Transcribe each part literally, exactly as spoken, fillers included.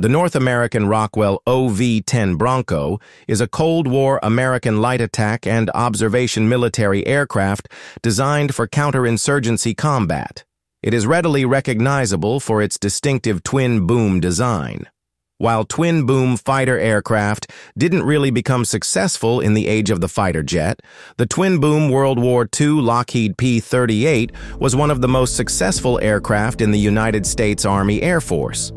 The North American Rockwell O V ten Bronco is a Cold War American light attack and observation military aircraft designed for counterinsurgency combat. It is readily recognizable for its distinctive twin-boom design. While twin-boom fighter aircraft didn't really become successful in the age of the fighter jet, the twin-boom World War Two Lockheed P thirty-eight was one of the most successful aircraft in the United States Army Air Force.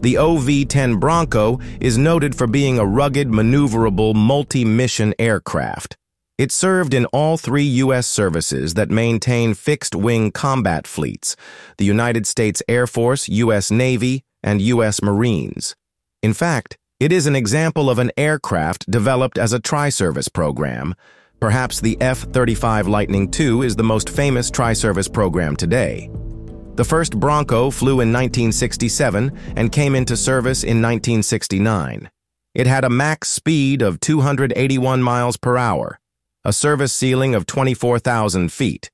The O V ten Bronco is noted for being a rugged, maneuverable, multi-mission aircraft. It served in all three U S services that maintain fixed-wing combat fleets, the United States Air Force, U S Navy, and U S Marines. In fact, it is an example of an aircraft developed as a tri-service program. Perhaps the F thirty-five Lightning two is the most famous tri-service program today. The first Bronco flew in nineteen sixty-seven and came into service in nineteen sixty-nine. It had a max speed of two hundred eighty-one miles per hour, a service ceiling of twenty-four thousand feet.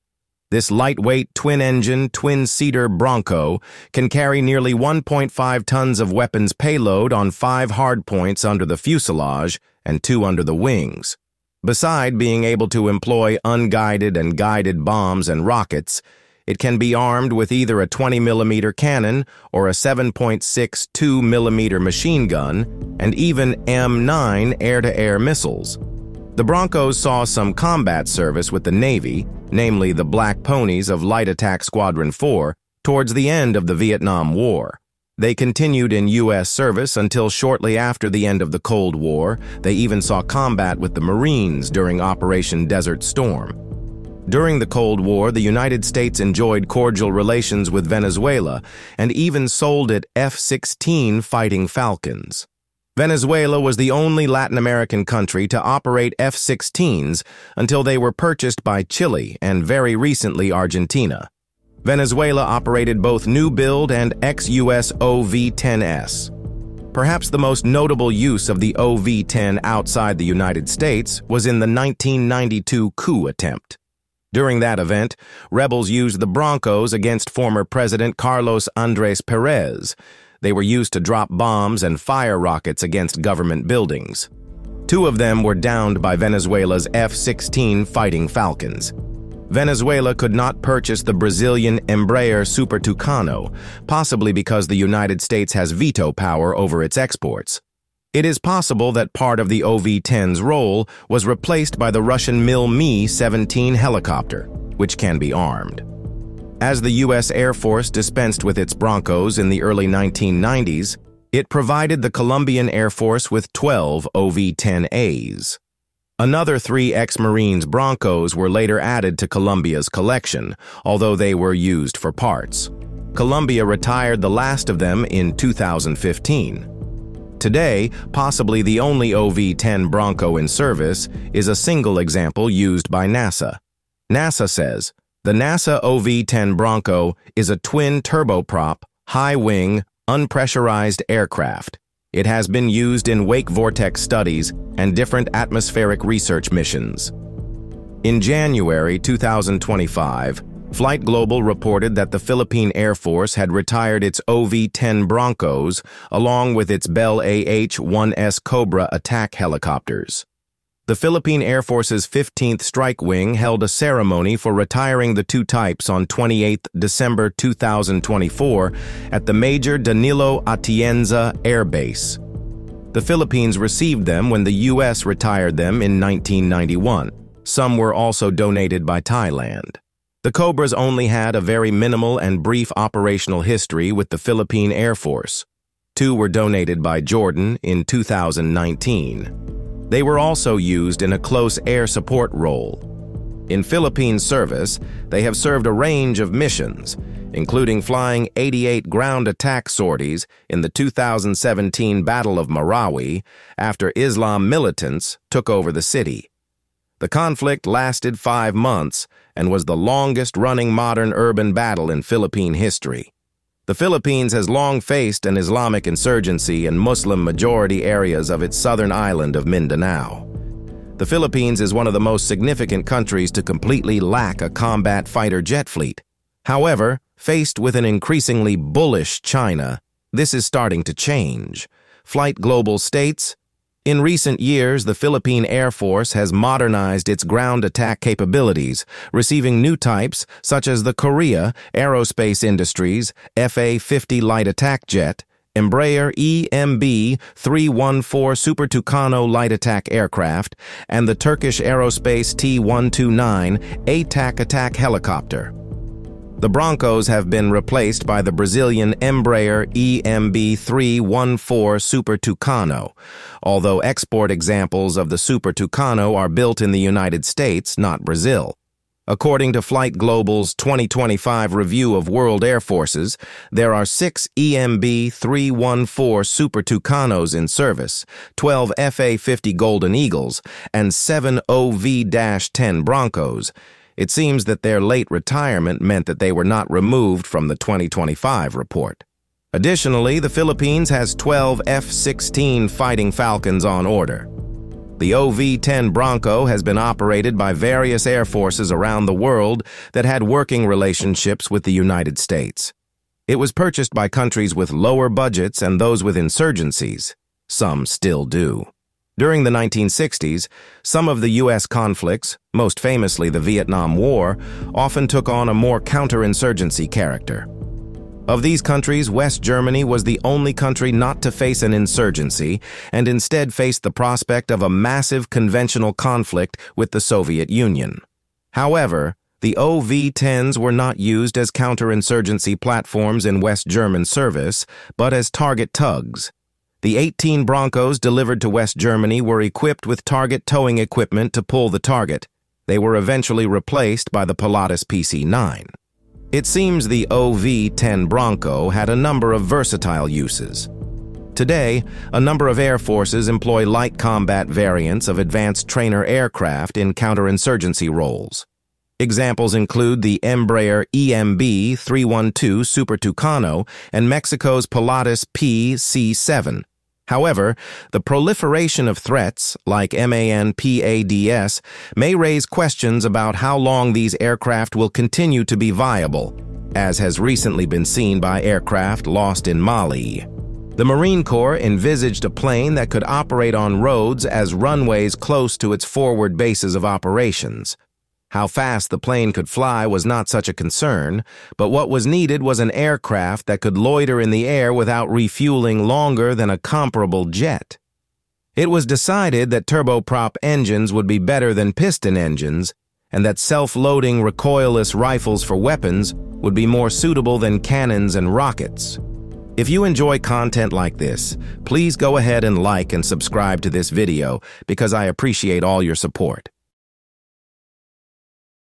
This lightweight twin-engine, twin-seater Bronco can carry nearly one point five tons of weapons payload on five hardpoints under the fuselage and two under the wings. Beside being able to employ unguided and guided bombs and rockets, it can be armed with either a twenty millimeter cannon or a seven point six two millimeter machine gun, and even M nine air-to-air missiles. The Broncos saw some combat service with the Navy, namely the Black Ponies of Light Attack Squadron four, towards the end of the Vietnam War. They continued in U S service until shortly after the end of the Cold War. They even saw combat with the Marines during Operation Desert Storm. During the Cold War, the United States enjoyed cordial relations with Venezuela and even sold it F sixteen Fighting Falcons. Venezuela was the only Latin American country to operate F sixteens until they were purchased by Chile and very recently Argentina. Venezuela operated both new build and ex-U S O V ten S. Perhaps the most notable use of the O V ten outside the United States was in the nineteen ninety-two coup attempt. During that event, rebels used the Broncos against former President Carlos Andres Perez. They were used to drop bombs and fire rockets against government buildings. Two of them were downed by Venezuela's F sixteen Fighting Falcons. Venezuela could not purchase the Brazilian Embraer Super Tucano, possibly because the United States has veto power over its exports. It is possible that part of the O V ten's role was replaced by the Russian Mil Mi seventeen helicopter, which can be armed. As the U S Air Force dispensed with its Broncos in the early nineteen nineties, it provided the Colombian Air Force with twelve O V ten A's. Another three ex-Marines Broncos were later added to Colombia's collection, although they were used for parts. Colombia retired the last of them in two thousand fifteen. Today, possibly the only O V ten Bronco in service is a single example used by NASA. NASA says, the NASA O V ten Bronco is a twin turboprop, high-wing, unpressurized aircraft. It has been used in wake vortex studies and different atmospheric research missions. In January two thousand twenty-five, Flight Global reported that the Philippine Air Force had retired its O V ten Broncos along with its Bell A H one S Cobra attack helicopters. The Philippine Air Force's fifteenth Strike Wing held a ceremony for retiring the two types on the twenty-eighth of December two thousand twenty-four at the Major Danilo Atienza Air Base. The Philippines received them when the U S retired them in nineteen ninety-one. Some were also donated by Thailand. The Cobras only had a very minimal and brief operational history with the Philippine Air Force. Two were donated by Jordan in two thousand nineteen. They were also used in a close air support role. In Philippine service, they have served a range of missions, including flying eighty-eight ground attack sorties in the two thousand seventeen Battle of Marawi after Islam militants took over the city. The conflict lasted five months and was the longest-running modern urban battle in Philippine history. The Philippines has long faced an Islamic insurgency in Muslim-majority areas of its southern island of Mindanao. The Philippines is one of the most significant countries to completely lack a combat fighter jet fleet. However, faced with an increasingly bullish China, This is starting to change. Flight Global states, in recent years, the Philippine Air Force has modernized its ground attack capabilities, receiving new types such as the Korea Aerospace Industries F A fifty Light Attack Jet, Embraer E M B three twelve Super Tucano Light Attack Aircraft, and the Turkish Aerospace T one twenty-nine ATAC Attack Helicopter. The Broncos have been replaced by the Brazilian Embraer E M B three one four Super Tucano, although export examples of the Super Tucano are built in the United States, not Brazil. According to Flight Global's twenty twenty-five review of world air forces, there are six E M B three one four Super Tucanos in service, twelve F A fifty Golden Eagles, and seven O V ten Broncos. It seems that their late retirement meant that they were not removed from the twenty twenty-five report. Additionally, the Philippines has twelve F sixteen Fighting Falcons on order. The O V ten Bronco has been operated by various air forces around the world that had working relationships with the United States. It was purchased by countries with lower budgets and those with insurgencies. Some still do. During the nineteen sixties, some of the U S conflicts, most famously the Vietnam War, often took on a more counterinsurgency character. Of these countries, West Germany was the only country not to face an insurgency and instead faced the prospect of a massive conventional conflict with the Soviet Union. However, the O V tens were not used as counterinsurgency platforms in West German service, but as target tugs. The eighteen Broncos delivered to West Germany were equipped with target towing equipment to pull the target. They were eventually replaced by the Pilatus P C nine. It seems the O V ten Bronco had a number of versatile uses. Today, a number of air forces employ light combat variants of advanced trainer aircraft in counterinsurgency roles. Examples include the Embraer E M B three twelve Super Tucano and Mexico's Pilatus P C seven. However, the proliferation of threats, like MANPADS, may raise questions about how long these aircraft will continue to be viable, as has recently been seen by aircraft lost in Mali. The Marine Corps envisaged a plane that could operate on roads as runways close to its forward bases of operations. How fast the plane could fly was not such a concern, but what was needed was an aircraft that could loiter in the air without refueling longer than a comparable jet. It was decided that turboprop engines would be better than piston engines, and that self-loading recoilless rifles for weapons would be more suitable than cannons and rockets. If you enjoy content like this, please go ahead and like and subscribe to this video because I appreciate all your support.